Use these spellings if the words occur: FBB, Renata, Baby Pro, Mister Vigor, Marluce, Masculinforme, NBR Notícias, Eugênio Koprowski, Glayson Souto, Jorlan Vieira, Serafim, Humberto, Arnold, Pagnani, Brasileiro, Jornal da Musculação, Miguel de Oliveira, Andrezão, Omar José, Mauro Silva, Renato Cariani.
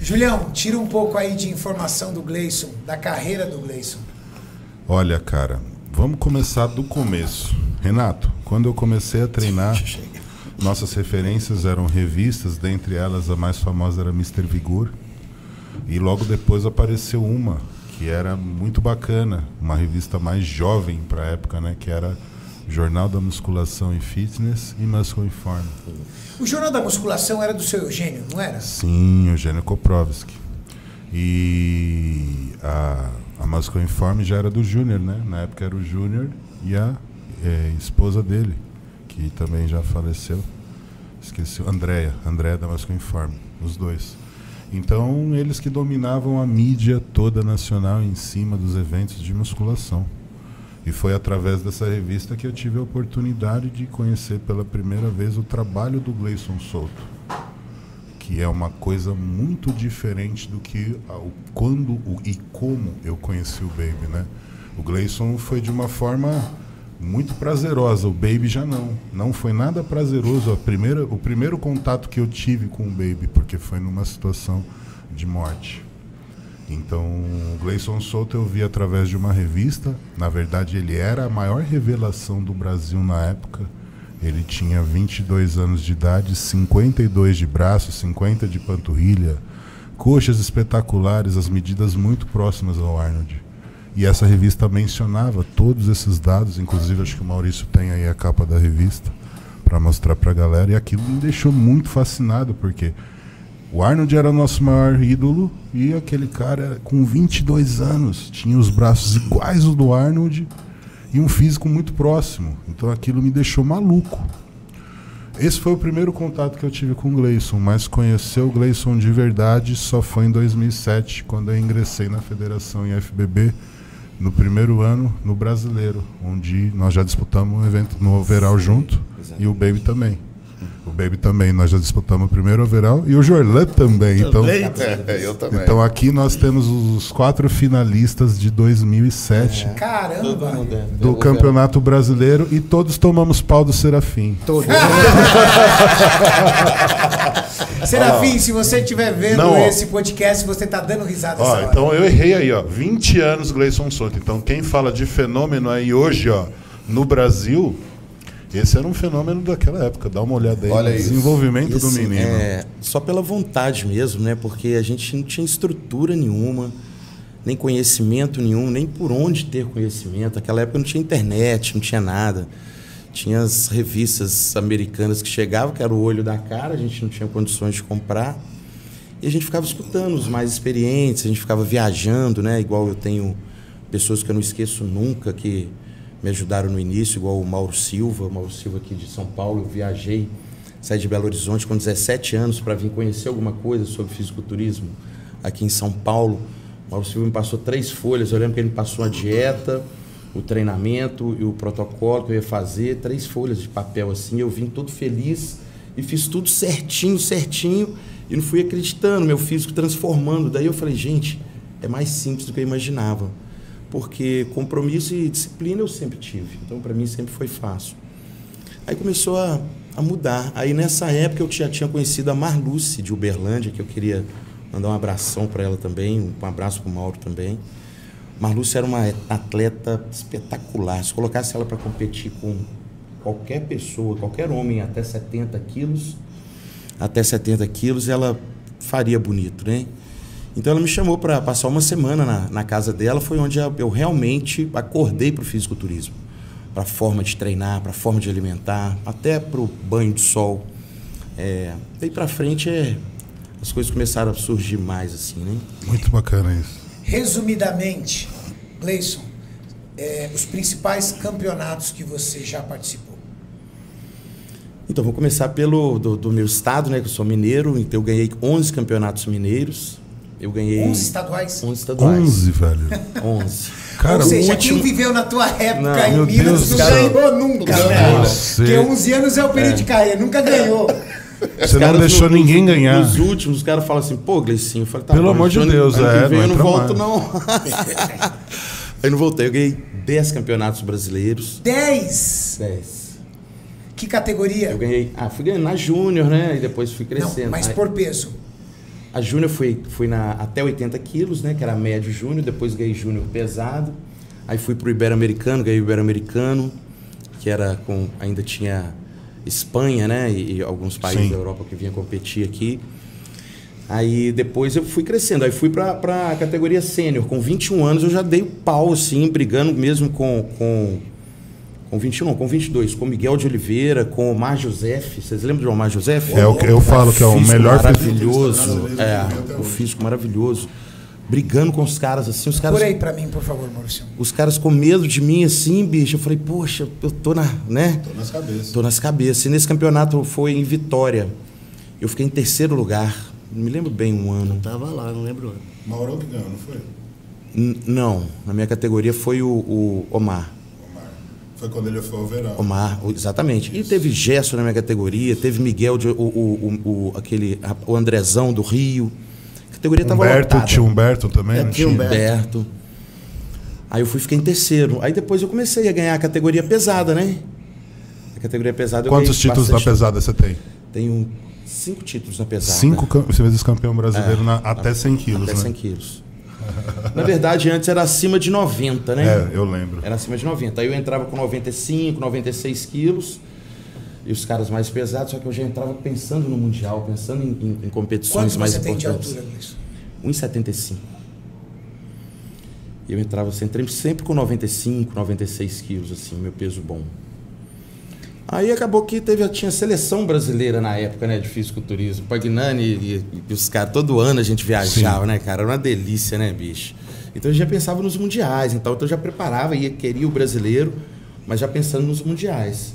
Julião, tira um pouco aí de informação do Glayson, da carreira do Glayson. Olha, cara, vamos começar do começo. Renato, quando eu comecei a treinar, nossas referências eram revistas, dentre elas a mais famosa era Mister Vigor. E logo depois apareceu uma que era muito bacana, uma revista mais jovem para a época, né, que era Jornal da Musculação e Fitness e Masculinforme. O Jornal da Musculação era do seu Eugênio, não era? Sim, Eugênio Koprowski. E a Masculinforme já era do Júnior, né? Na época era o Júnior e a esposa dele, que também já faleceu. Esqueci, Andréia da Masculinforme, os dois. Então, eles que dominavam a mídia toda nacional em cima dos eventos de musculação. E foi através dessa revista que eu tive a oportunidade de conhecer pela primeira vez o trabalho do Glayson Souto, que é uma coisa muito diferente do que quando e como eu conheci o Baby, né? O Glayson foi de uma forma muito prazerosa, o Baby já não. Não foi nada prazeroso o primeiro contato que eu tive com o Baby, porque foi numa situação de morte. Então, o Glayson Souto eu vi através de uma revista. Na verdade, ele era a maior revelação do Brasil na época. Ele tinha 22 anos de idade, 52 de braço, 50 de panturrilha, coxas espetaculares, as medidas muito próximas ao Arnold. E essa revista mencionava todos esses dados, inclusive acho que o Maurício tem aí a capa da revista para mostrar para a galera. E aquilo me deixou muito fascinado, porque o Arnold era o nosso maior ídolo e aquele cara com 22 anos tinha os braços iguais ao do Arnold e um físico muito próximo. Então aquilo me deixou maluco. Esse foi o primeiro contato que eu tive com o Glayson, mas conhecer o Glayson de verdade só foi em 2007, quando eu ingressei na Federação em FBB no primeiro ano no Brasileiro, onde nós já disputamos um evento no overall junto. Exatamente. E o Baby também. O Baby também, nós já disputamos o primeiro overall e o Jorlan também. Então, eu também. Então aqui nós temos os 4 finalistas de 2007. Caramba! Do Campeonato Brasileiro e todos tomamos pau do Serafim. Todos. Serafim, se você estiver vendo esse podcast, você está dando risada. Ó, então eu errei aí, ó. 20 anos Glayson Souto. Então quem fala de fenômeno aí hoje, ó, no Brasil... Esse era um fenômeno daquela época. Dá uma olhada aí. Olha no desenvolvimento do menino. É, só pela vontade mesmo, né? Porque a gente não tinha estrutura nenhuma, nem conhecimento nenhum, nem por onde ter conhecimento. Naquela época não tinha internet, não tinha nada. Tinha as revistas americanas que chegavam, que era o olho da cara, a gente não tinha condições de comprar. E a gente ficava escutando os mais experientes, a gente ficava viajando, né? Igual eu tenho pessoas que eu não esqueço nunca, que me ajudaram no início, igual o Mauro Silva. O Mauro Silva aqui de São Paulo. Eu viajei, saí de Belo Horizonte com 17 anos para vir conhecer alguma coisa sobre fisiculturismo aqui em São Paulo. O Mauro Silva me passou 3 folhas. Eu lembro que ele me passou a dieta, o treinamento e o protocolo que eu ia fazer. 3 folhas de papel assim. Eu vim todo feliz e fiz tudo certinho, certinho. E não fui acreditando, meu físico transformando. Daí eu falei, gente, é mais simples do que eu imaginava. Porque compromisso e disciplina eu sempre tive. Então, para mim, sempre foi fácil. Aí começou a mudar. Aí, nessa época, eu já tinha conhecido a Marluce, de Uberlândia, que eu queria mandar um abração para ela também, um abraço para o Mauro também. Marluce era uma atleta espetacular. Se colocasse ela para competir com qualquer pessoa, qualquer homem até 70 quilos, ela faria bonito, né? Então ela me chamou para passar uma semana na casa dela, foi onde eu realmente acordei para o fisiculturismo, para a forma de treinar, para a forma de alimentar, até para o banho de sol. Daí para frente as coisas começaram a surgir mais assim, né? Muito bacana isso. Resumidamente, Glayson, os principais campeonatos que você já participou. Então, vou começar pelo do meu estado, né? Que eu sou mineiro, então eu ganhei 11 campeonatos mineiros. Eu ganhei... 11 estaduais? 11 estaduais. 11, velho. 11. Cara, ou seja, último... quem viveu na tua época em Minas não ganhou nunca, velho. Porque 11 anos é o período de carreira, nunca ganhou. Você não deixou ninguém ganhar. Nos últimos, os caras falam assim, pô, Glayson, eu falei, tá, pelo amor de Deus, eu não volto, não. Eu não voltei, eu ganhei 10 campeonatos brasileiros. 10? 10. Que categoria? Eu ganhei... Ah, fui ganhando na Júnior, né? E depois fui crescendo. Não, mas por peso... A Júnior fui até 80 quilos, né? Que era médio Júnior, depois ganhei Júnior pesado. Aí fui pro Ibero-Americano, ganhei o Ibero-Americano, que era com... ainda tinha Espanha, né? E alguns países, sim, da Europa que vinha competir aqui. Aí depois eu fui crescendo, aí fui pra categoria sênior. Com 21 anos eu já dei pau, assim, brigando mesmo com 21, não, com 22, com Miguel de Oliveira, com Omar José. Vocês lembram de Omar José? É o que eu falo que é o melhor maravilhoso, é, o físico maravilhoso. Brigando com os caras, assim, os caras... Por aí pra mim, por favor, Maurício. Os caras com medo de mim, assim, bicho. Eu falei, poxa, eu tô na... né? Tô nas cabeças. Tô nas cabeças. E nesse campeonato foi em Vitória. Eu fiquei em terceiro lugar. Não me lembro bem um ano. Eu tava lá, não lembro o ano. Mauro que ganhou, não foi? Não. Na minha categoria foi o Omar. Foi quando ele foi ao verão. Omar, exatamente. Isso. E teve Gerson na minha categoria, teve Miguel, aquele Andrezão do Rio. A categoria estava lotada. Humberto, tio Humberto também. É, tio Humberto. Aí eu fiquei em terceiro. Aí depois eu comecei a ganhar a categoria pesada, né? A categoria pesada... Quantos títulos na pesada você tem? Tenho 5 títulos na pesada. 5 vezes campeão brasileiro até 100 quilos, até 100 quilos. Na verdade, antes era acima de 90, né? É, eu lembro. Era acima de 90. Aí eu entrava com 95, 96 quilos. E os caras mais pesados, só que eu já entrava pensando no Mundial, pensando em competições mais importantes. Quanto você tem de altura nisso? 1,75. Eu entrava sempre com 95, 96 quilos, assim, meu peso bom. Aí acabou que tinha seleção brasileira na época, né, de fisiculturismo. Pagnani e os caras, todo ano a gente viajava, sim, né, cara? Era uma delícia, né, bicho? Então eu já pensava nos mundiais, então eu já preparava, queria o brasileiro, mas já pensando nos mundiais.